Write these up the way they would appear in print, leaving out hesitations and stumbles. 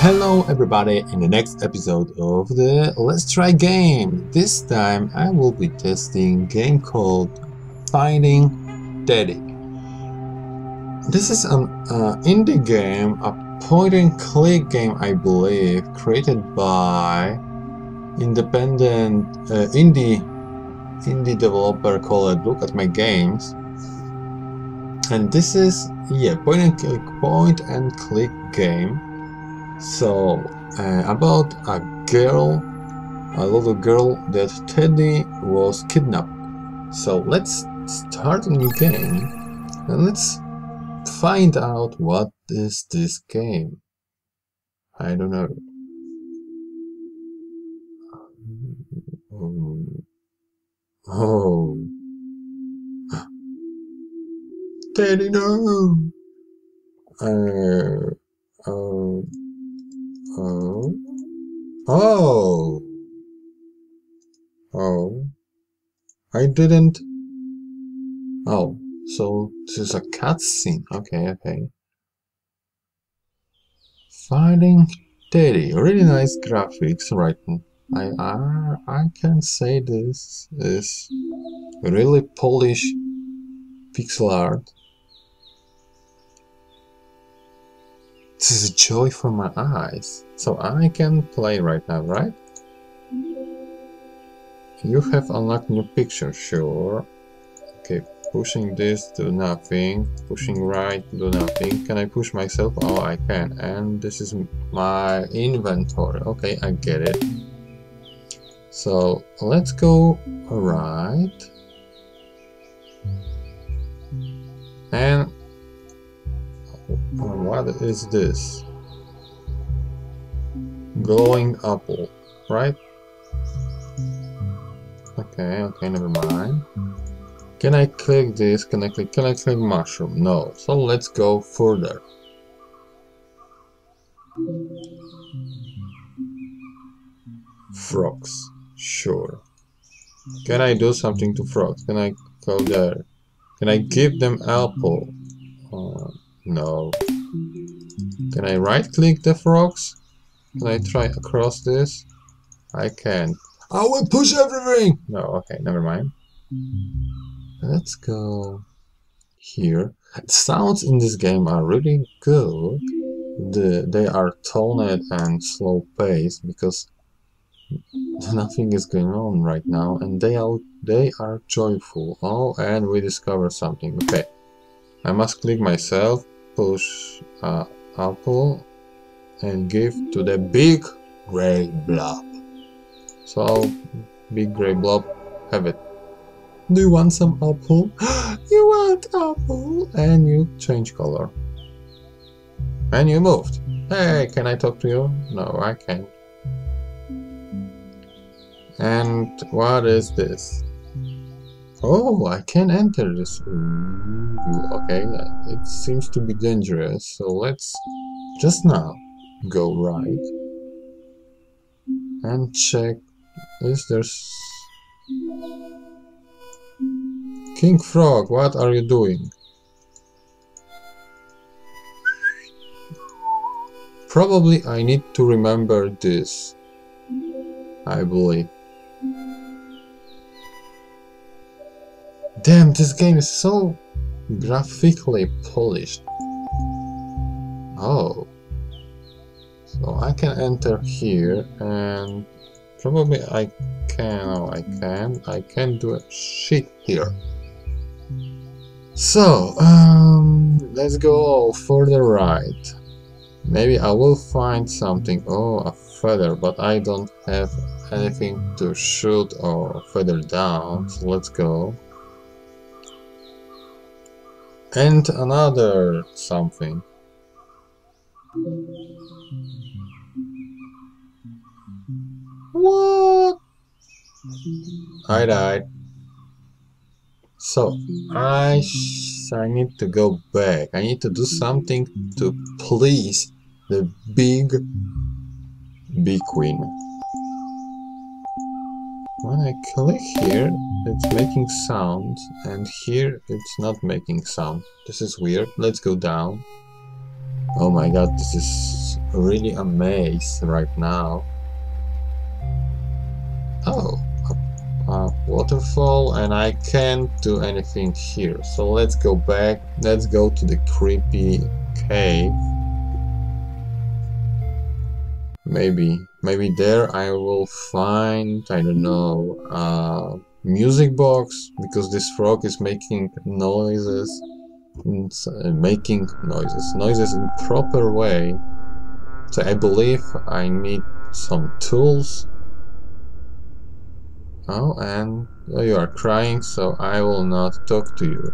Hello everybody, in the next episode of the Let's Try game. This time I will be testing a game called Finding Teddy. This is an indie game, a point-and-click game I believe, created by independent indie developer called Look at My Games. And this is, yeah, point-and-click game. So about a girl, a little girl that Teddy was kidnapped. So let's start a new game and let's find out what is this game. I don't know. Oh. Teddy, no. I didn't. Oh, so this is a cutscene. Okay. Finding Teddy. Really nice graphics, right? I can say this is really polished pixel art. This is a joy for my eyes. So I can play right now, right? You have unlocked new picture, sure. Okay, pushing this to nothing. Pushing right to nothing. Can I push myself? Oh, I can. And this is my inventory. Okay, I get it. So let's go right. And what is this? Glowing apple, right? Okay, never mind. Can I click this? Can I click mushroom? No. So let's go further. Frogs, sure. Can I do something to frogs? Can I go there? Can I give them apple? No. Can I right click the frogs? Can I try across this? I can. I will push everything! No, okay, never mind. Let's go here. Sounds in this game are really good. They are toned and slow paced because nothing is going on right now, and they are joyful. Oh, and we discovered something. Okay. I must click myself, push apple, and give to the big grey blob. So, big grey blob, have it. Do you want some apple? You want apple! And you change color. And you moved. Hey, can I talk to you? No, I can't. And what is this? Oh, I can enter this. Okay, it seems to be dangerous, so let's just now go right and check. Is there King Frog? What are you doing? Probably I need to remember this, I believe. Damn, this game is so graphically polished. Oh. So I can enter here and probably I can. Oh, I can do a shit here. So, let's go further right. Maybe I will find something. Oh, a feather, but I don't have anything to shoot or feather down. So let's go. And another something. What? I died. So I need to go back. I need to do something to please the big bee queen. When I click here, it's making sound, and here it's not making sound. This is weird. Let's go down. Oh my god, this is really a maze right now. Oh, a waterfall, and I can't do anything here. So let's go back. Let's go to the creepy cave. Maybe there I will find, I don't know, music box, because this frog is making noises. It's making noises in a proper way. So I believe I need some tools. Oh, and you are crying, so I will not talk to you.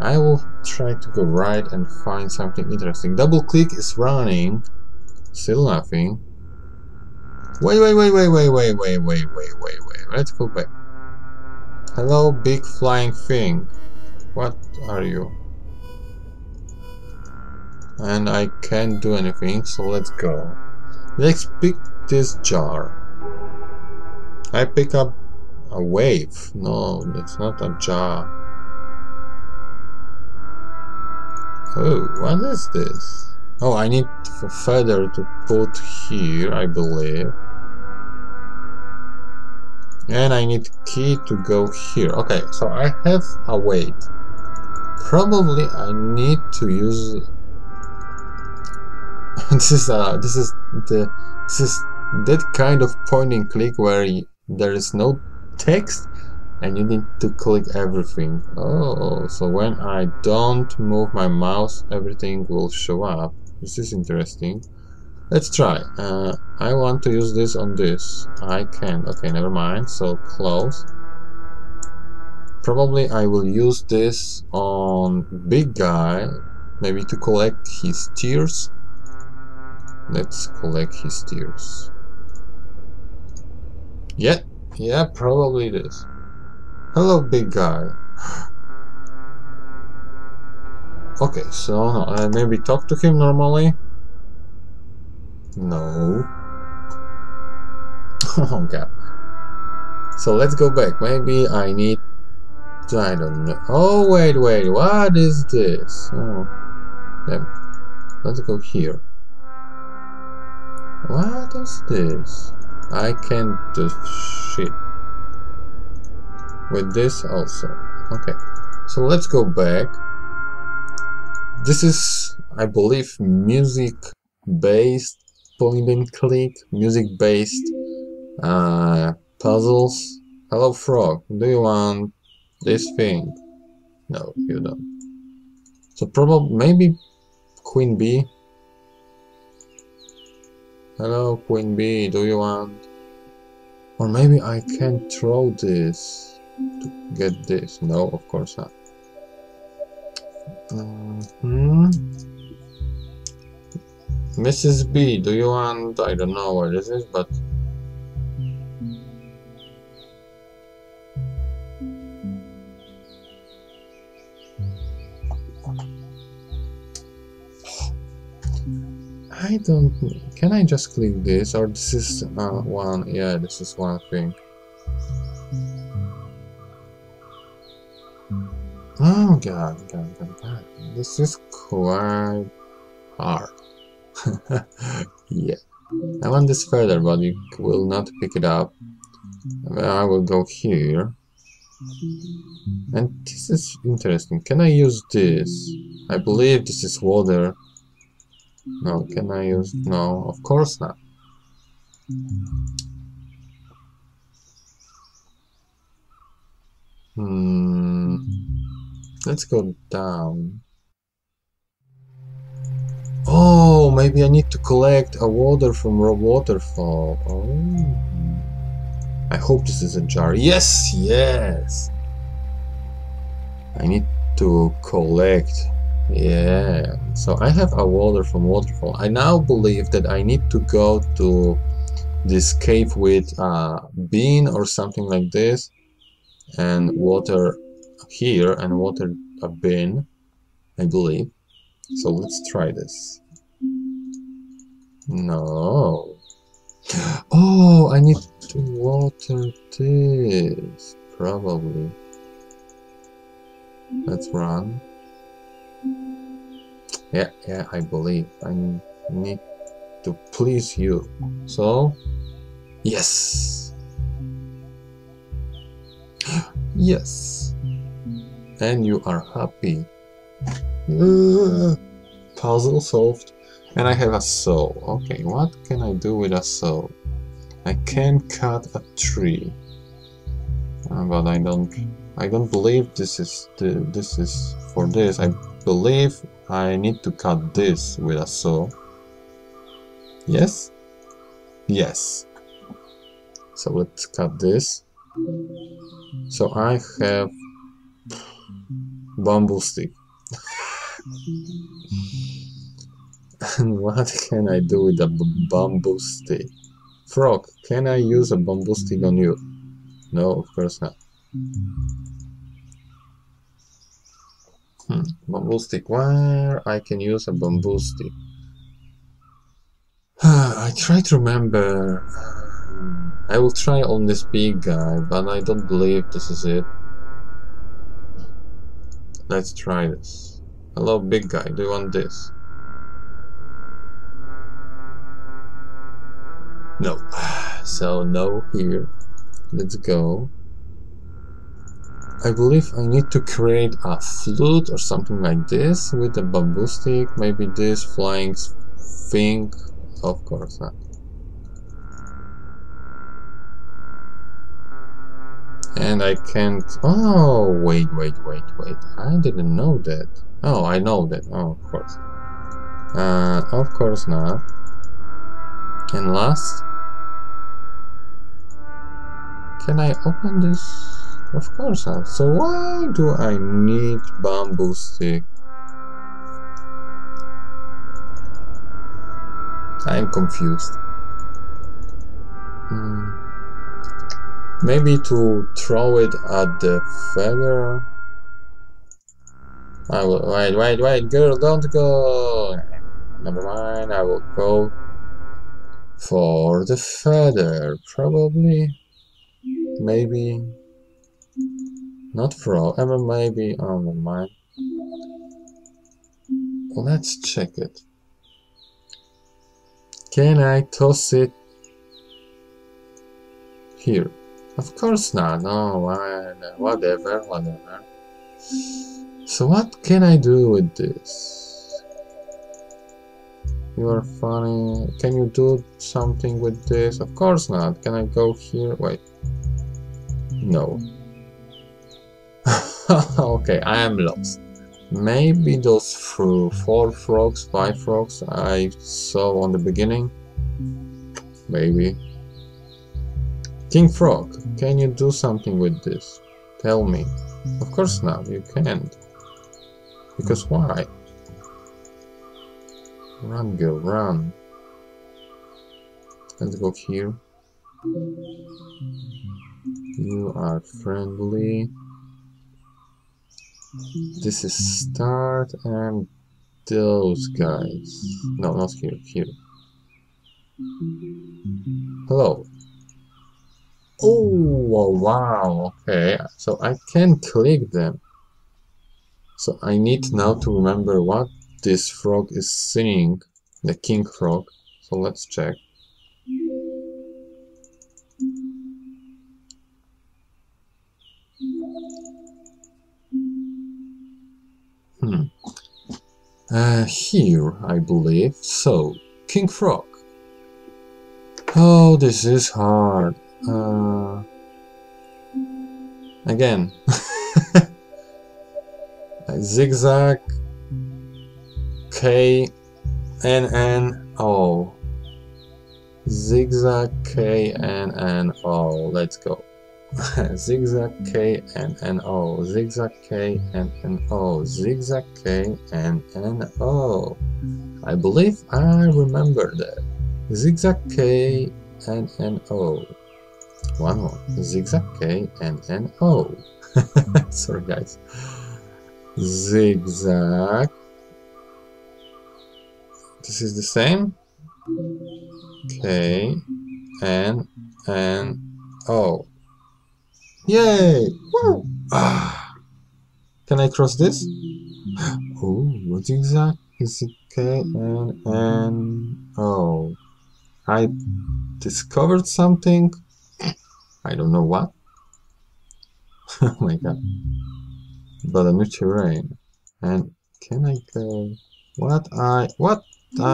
I will try to go right and find something interesting. Double click is running. Still nothing. Wait. Let's go back. Hello, big flying thing. What are you? And I can't do anything, so let's go. Let's pick this jar. I pick up a wave. No, that's not a jar. Oh, what is this? Oh, I need a feather to put here, I believe. And I need key to go here. Okay, so I have a weight. Probably I need to use this is that kind of point and click where there is no text and you need to click everything. Oh, so when I don't move my mouse, everything will show up. This is interesting. Let's try. I want to use this on this. I can. Okay, never mind. So close. Probably I will use this on big guy, maybe to collect his tears. Let's collect his tears. Yeah, probably this. Hello, big guy. Okay, so maybe talk to him normally. No. Oh god. So let's go back. Maybe I need. I don't know. Oh wait. What is this? Oh. Damn. Let's go here. What is this? I can't do shit with this also. Okay, so let's go back. This is, I believe, music based point and click, music based puzzles. Hello frog, do you want this thing? No, you don't. So probably maybe Queen Bee. Hello Queen Bee, do you want? Or maybe I can throw this to get this. No, of course not. Mrs. B, do you want? I don't know what this is, but I don't. Can I just click this, or this is one? Yeah, this is one thing. Oh god. This is quite hard. Yeah, I want this feather, but you will not pick it up. I will go here. And this is interesting. Can I use this? I believe this is water. No, can I use? No, of course not. Let's go down. Oh, maybe I need to collect a water from a waterfall. Oh. I hope this is a jar. Yes. I need to collect. Yeah, so I have a water from waterfall. I now believe that I need to go to this cave with a bean or something like this, and water here and water a bin, I believe. So let's try this. No. Oh, I need to water this probably. Let's run. Yeah, I believe I need to please you. So, yes. Yes. And you are happy. Puzzle solved. And I have a saw. Okay, what can I do with a saw? I can cut a tree. But I don't believe this is for this. I believe I need to cut this with a saw. Yes? Yes. So let's cut this. So I have bamboo stick. And what can I do with a bamboo stick? Frog, can I use a bamboo stick on you? No, of course not. Bamboo stick, where I can use a bamboo stick? I try to remember. I will try on this big guy, but I don't believe this is it. Let's try this. Hello, big guy, do you want this? No. So no here. Let's go. I believe I need to create a flute or something like this with a bamboo stick. Maybe this flying thing. Of course not. And I can't... Oh, wait. I didn't know that. Oh, I know that. Oh, of course. Of course not. And last... Can I open this? Of course not. So why do I need bamboo stick? I am confused. Maybe to throw it at the feather. I will wait, girl, don't go. Never mind. I will go for the feather, probably. Maybe not frog, ever maybe. Oh, never mind. Let's check it. Can I toss it here? Of course not. No, whatever. So what can I do with this? You are funny. Can you do something with this? Of course not. Can I go here? Wait. No. Okay, I am lost. Maybe those 4 frogs, 5 frogs I saw on the beginning. Maybe. King Frog, can you do something with this? Tell me. Of course not, you can't. Because why? Run, girl, run. Let's go here. You are friendly. This is start and those guys. No, not here, here. Hello. Oh, wow, okay. So I can click them. So I need now to remember what this frog is singing. The king frog. So let's check. Here, I believe. So, King Frog. Oh, this is hard. Again. Zigzag. K. N. O. Zigzag. K. N. O. Let's go. Zigzag K N O, zigzag K N O, zigzag K N O. I believe I remember that. Zigzag K N O. One more. Zigzag K N O. Sorry guys. Zigzag. This is the same. K N O. Yay! Woo. Can I cross this? Oh, what is that? Is it K-N-N? Oh, I discovered something. I don't know what. Oh my god. But a new terrain. And can I go? What I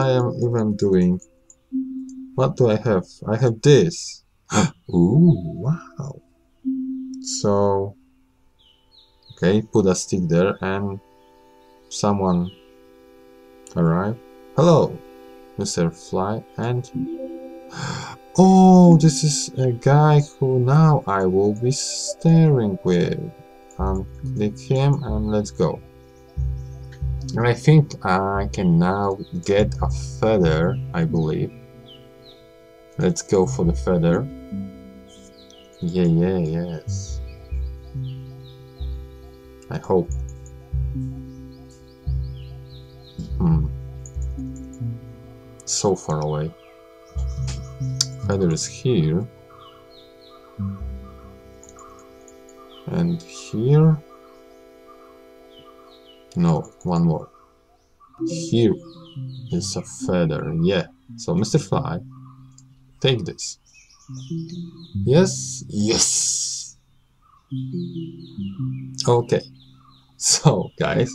am even doing? What do I have? I have this. Ooh, wow. So, okay, put a stick there and someone arrived. Hello, Mr. Fly, and oh, this is a guy who now I will be staring with. Click him and let's go. And I think I can now get a feather, I believe. Let's go for the feather. Yeah, yeah, yes. I hope. Hmm. So far away. Feather is here. And here. No, one more. Here is a feather, yeah. So, Mr. Fly, take this. Yes, yes. Okay. So, guys,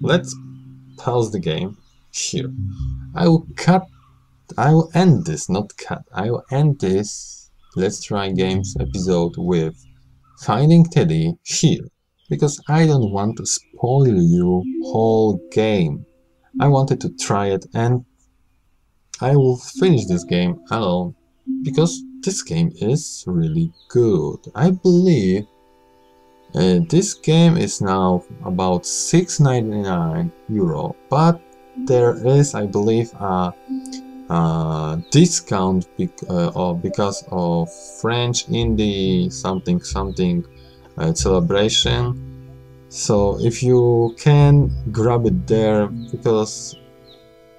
let's pause the game here. I will end this, not cut. I will end this Let's Try Games episode with Finding Teddy here. Because I don't want to spoil you whole game. I wanted to try it and I will finish this game alone because this game is really good. I believe this game is now about €6.99, but there is, I believe, a discount because of French indie something something celebration. So if you can, grab it there, because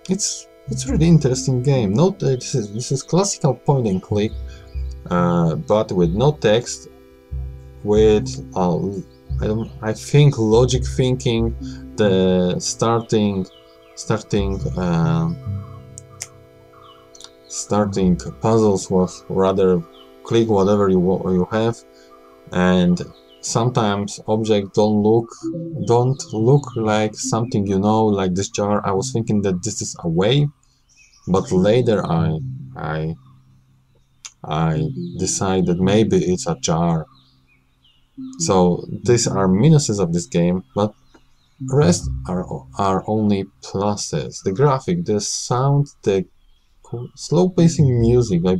it's really interesting game. Note that this is classical point and click, but with no text, with I think logic thinking, the starting puzzles was rather click whatever you have, and sometimes objects don't look like something, you know, like this jar. I was thinking that this is a wave, but later I decided that maybe it's a jar. So these are minuses of this game, but rest are only pluses. The graphic, the sound, the slow pacing music. I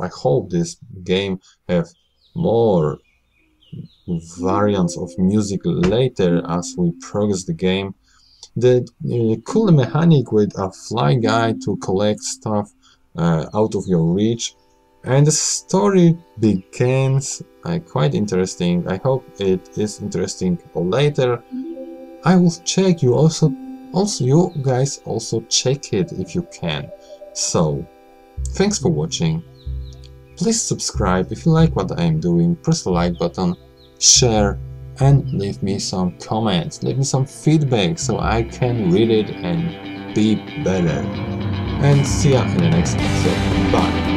hope this game have more variants of music later as we progress the game. The cool mechanic with a fly guy to collect stuff out of your reach, and the story begins quite interesting. I hope it is interesting later. I will check you also you guys also check it if you can. So thanks for watching. Please subscribe if you like what I am doing, press the like button, share, and leave me some comments, leave me some feedback so I can read it and be better. And see ya in the next episode. Bye!